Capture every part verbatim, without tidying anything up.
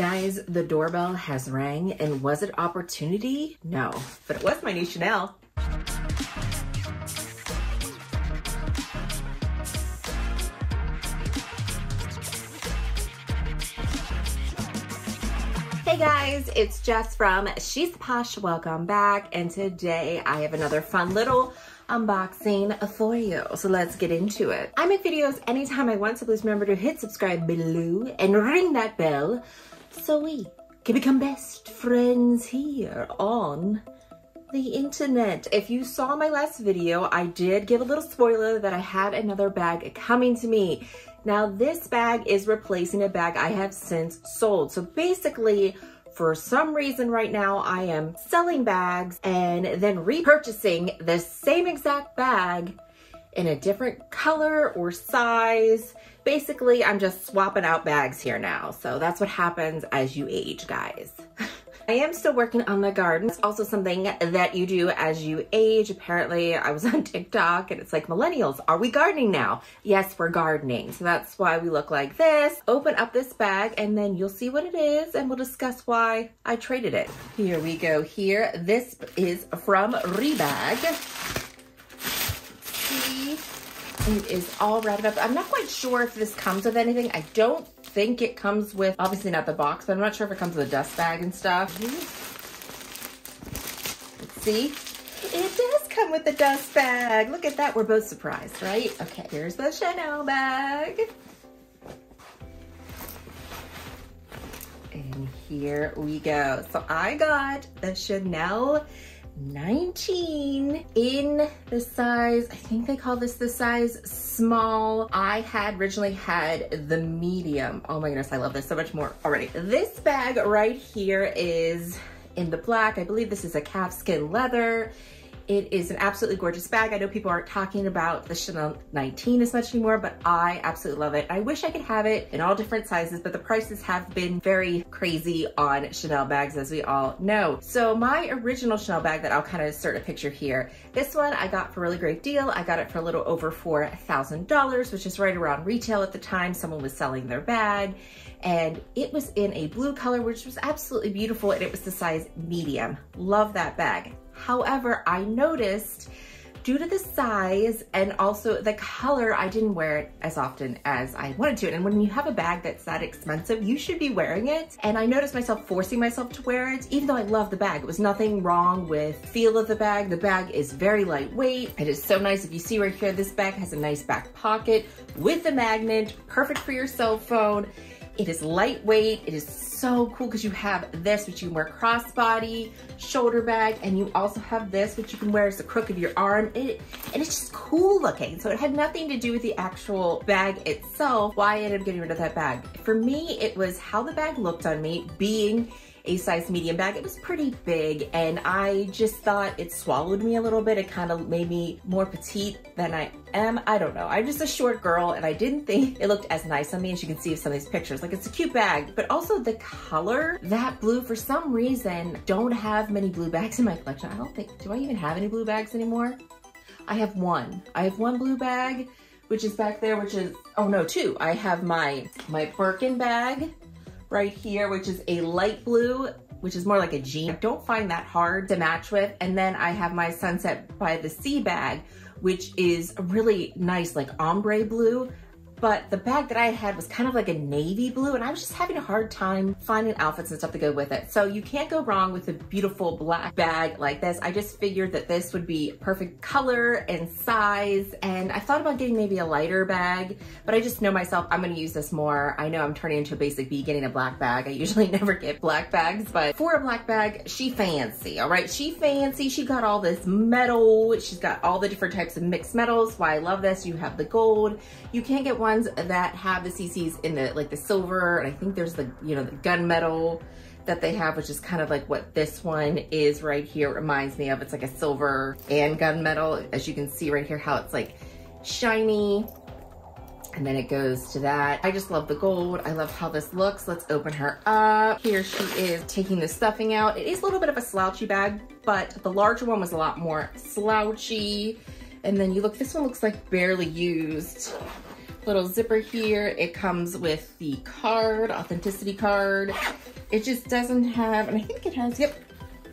Guys, the doorbell has rang, and was it opportunity? No, but it was my new Chanel. Hey guys, it's Jess from She's the Posh. Welcome back, and today I have another fun little unboxing for you, so let's get into it. I make videos anytime I want, so please remember to hit subscribe below and ring that bell so we can become best friends here on the internet. If you saw my last video, I did give a little spoiler that I had another bag coming to me. Now this bag is replacing a bag I have since sold. So basically, for some reason right now, I am selling bags and then repurchasing the same exact bag in a different color or size. Basically, I'm just swapping out bags here now. So that's what happens as you age, guys. I am still working on the garden. It's also something that you do as you age. Apparently, I was on TikTok and it's like, millennials, are we gardening now? Yes, we're gardening. So that's why we look like this. Open up this bag and then you'll see what it is and we'll discuss why I traded it. Here we go here. This is from Rebag. It is all wrapped up. I'm not quite sure if this comes with anything. I don't think it comes with, obviously not the box, but I'm not sure if it comes with a dust bag and stuff. Let's see. It does come with a dust bag. Look at that. We're both surprised, right? Okay, here's the Chanel bag. And here we go. So I got the Chanel nineteen in the size, I think they call this the size small. I had originally had the medium. Oh my goodness, I love this so much more already. This bag right here is in the black. I believe this is a calfskin leather. It is an absolutely gorgeous bag. I know people aren't talking about the Chanel nineteen as much anymore, but I absolutely love it. I wish I could have it in all different sizes, but the prices have been very crazy on Chanel bags, as we all know. So my original Chanel bag that I'll kind of insert a picture here, this one I got for a really great deal. I got it for a little over four thousand dollars, which is right around retail at the time. Someone was selling their bag and it was in a blue color, which was absolutely beautiful. And it was the size medium. Love that bag. However, I noticed due to the size and also the color, I didn't wear it as often as I wanted to. And when you have a bag that's that expensive, you should be wearing it. And I noticed myself forcing myself to wear it, even though I love the bag. It was nothing wrong with the feel of the bag. The bag is very lightweight. It is so nice. If you see right here, this bag has a nice back pocket with a magnet, perfect for your cell phone. It is lightweight. It is so cool because you have this, which you can wear crossbody, shoulder bag, and you also have this, which you can wear as the crook of your arm. It, and it's just cool looking. So it had nothing to do with the actual bag itself, why I ended up getting rid of that bag. For me, it was how the bag looked on me being a size medium bag. It was pretty big and I just thought it swallowed me a little bit. It kind of made me more petite than I am. I don't know. I'm just a short girl and I didn't think it looked as nice on me as you can see in some of these pictures. Like, it's a cute bag, but also the color, that blue, for some reason, don't have many blue bags in my collection. I don't think, do I even have any blue bags anymore? I have one. I have one blue bag, which is back there, which is, oh no, two. I have my, my Birkin bag right here, which is a light blue, which is more like a jean. I don't find that hard to match with. And then I have my Sunset by the Sea bag, which is a really nice like ombre blue. But the bag that I had was kind of like a navy blue and I was just having a hard time finding outfits and stuff to go with it. So you can't go wrong with a beautiful black bag like this. I just figured that this would be perfect color and size. And I thought about getting maybe a lighter bag, but I just know myself, I'm gonna use this more. I know I'm turning into a basic B, getting a black bag. I usually never get black bags, but for a black bag, she fancy, all right? She fancy, she got all this metal. She's got all the different types of mixed metals. Why I love this, you have the gold. You can't get one ones that have the C Cs in the, like the silver, and I think there's the, you know, the gunmetal that they have, which is kind of like what this one is right here. It reminds me of, it's like a silver and gunmetal, as you can see right here, how it's like shiny. And then it goes to that. I just love the gold. I love how this looks. Let's open her up. Here she is taking the stuffing out. It is a little bit of a slouchy bag, but the larger one was a lot more slouchy. And then you look, this one looks like barely used. Little zipper here. It comes with the card, authenticity card. It just doesn't have, and I think it has, yep.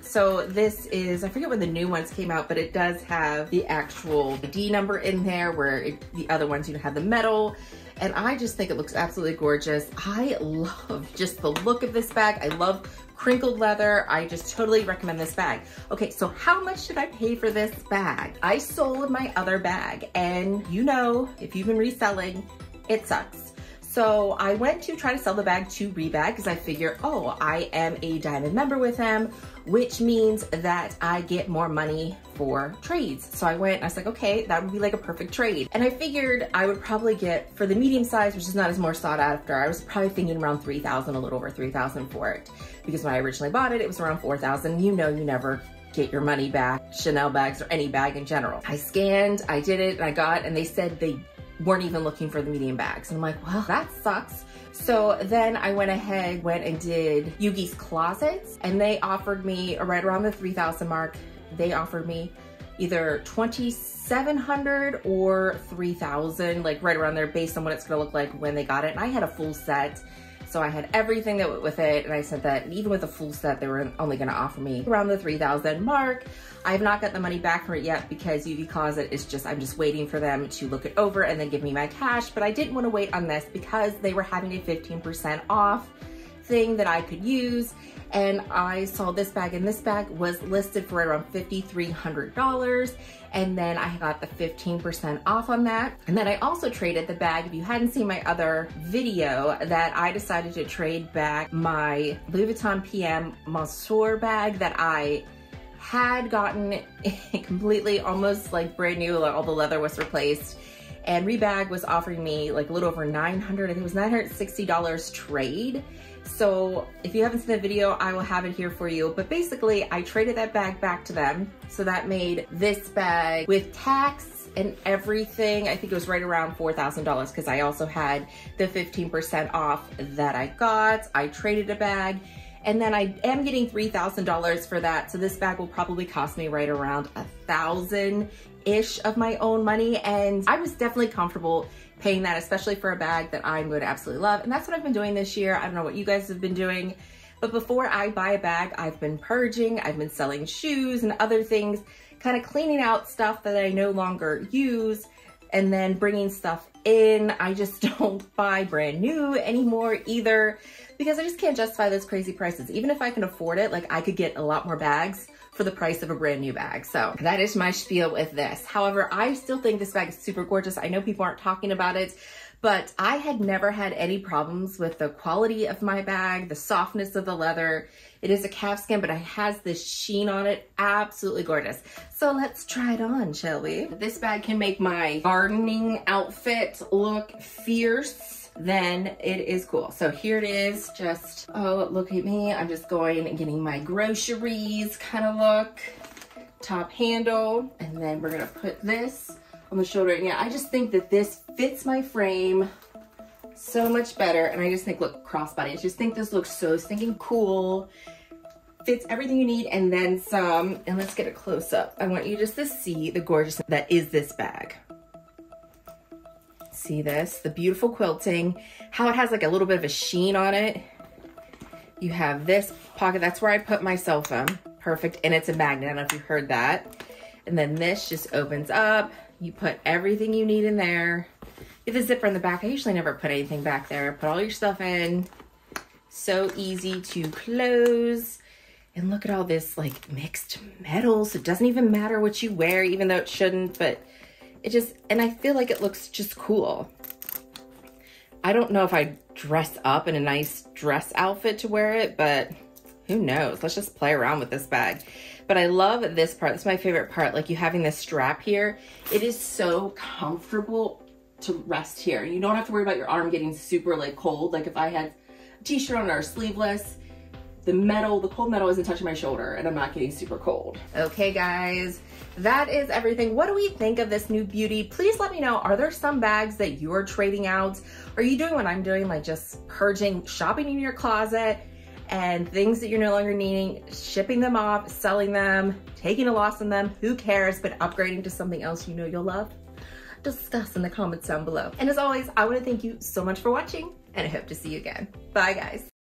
So this is, I forget when the new ones came out, but it does have the actual I D number in there, where it, the other ones, you know, had the metal. And I just think it looks absolutely gorgeous. I love just the look of this bag. I love crinkled leather. I just totally recommend this bag. Okay, so how much should I pay for this bag? I sold my other bag, and you know, if you've been reselling, it sucks. So I went to try to sell the bag to Rebag because I figure, oh, I am a diamond member with them, which means that I get more money for trades. So I went and I was like, okay, that would be like a perfect trade. And I figured I would probably get, for the medium size, which is not as more sought after, I was probably thinking around three thousand, a little over three thousand for it. Because when I originally bought it, it was around four thousand. You know, you never get your money back, Chanel bags or any bag in general. I scanned, I did it, and I got, and they said they weren't even looking for the medium bags. And I'm like, well, that sucks. So then I went ahead, went and did Yugi's Closets, and they offered me right around the three thousand mark. They offered me either twenty-seven hundred or three thousand, like right around there, based on what it's gonna look like when they got it. And I had a full set. So I had everything that went with it, and I said that even with a full set, they were only gonna offer me around the three thousand mark. I have not got the money back for it yet because Yugi Closet is just, I'm just waiting for them to look it over and then give me my cash, but I didn't wanna wait on this because they were having a fifteen percent off thing that I could use, and I saw this bag, and this bag was listed for around fifty-three hundred dollars, and then I got the fifteen percent off on that. And then I also traded the bag. If you hadn't seen my other video, that I decided to trade back my Louis Vuitton P M Mansour bag that I had gotten completely almost like brand new, all the leather was replaced. And Rebag was offering me like a little over nine hundred dollars, I think it was nine hundred sixty dollars trade. So if you haven't seen the video, I will have it here for you. But basically, I traded that bag back to them. So that made this bag with tax and everything, I think it was right around four thousand dollars, because I also had the fifteen percent off that I got. I traded a bag, and then I am getting three thousand dollars for that. So this bag will probably cost me right around a thousand dollars ish of my own money, and I was definitely comfortable paying that, especially for a bag that I'm going to absolutely love. And that's what I've been doing this year. I don't know what you guys have been doing, but before I buy a bag, I've been purging, I've been selling shoes and other things, kind of cleaning out stuff that I no longer use, and then bringing stuff in. I just don't buy brand new anymore either, because I just can't justify those crazy prices. Even if I can afford it, like I could get a lot more bags for the price of a brand new bag. So that is my spiel with this. However, I still think this bag is super gorgeous. I know people aren't talking about it, but I had never had any problems with the quality of my bag, the softness of the leather. It is a calfskin, but it has this sheen on it. Absolutely gorgeous. So let's try it on, shall we? This bag can make my gardening outfit look fierce. Then it is cool. So here it is, just, oh, look at me. I'm just going and getting my groceries kind of look, top handle. And then we're gonna put this on the shoulder. And yeah, I just think that this fits my frame so much better. And I just think, look, crossbody. I just think this looks so stinking cool. Fits everything you need and then some. And let's get a close up. I want you just to see the gorgeousness that is this bag. See this, the beautiful quilting, how it has like a little bit of a sheen on it. You have this pocket, that's where I put my cell phone. Perfect, and it's a magnet, I don't know if you heard that. And then this just opens up. You put everything you need in there. You have the zipper in the back. I usually never put anything back there. Put all your stuff in. So easy to close. And look at all this like mixed metals. It doesn't even matter what you wear, even though it shouldn't, but it just, and I feel like it looks just cool. I don't know if I dress up in a nice dress outfit to wear it, but who knows? Let's just play around with this bag. But I love this part. It's my favorite part. Like you having this strap here. It is so comfortable to rest here. You don't have to worry about your arm getting super like cold. Like if I had a t-shirt on or sleeveless, the metal, the cold metal isn't touching my shoulder and I'm not getting super cold. Okay guys, that is everything. What do we think of this new beauty? Please let me know, are there some bags that you're trading out? Are you doing what I'm doing, like just purging, shopping in your closet and things that you're no longer needing, shipping them off, selling them, taking a loss on them, who cares, but upgrading to something else you know you'll love? Discuss in the comments down below. And as always, I wanna thank you so much for watching and I hope to see you again. Bye guys.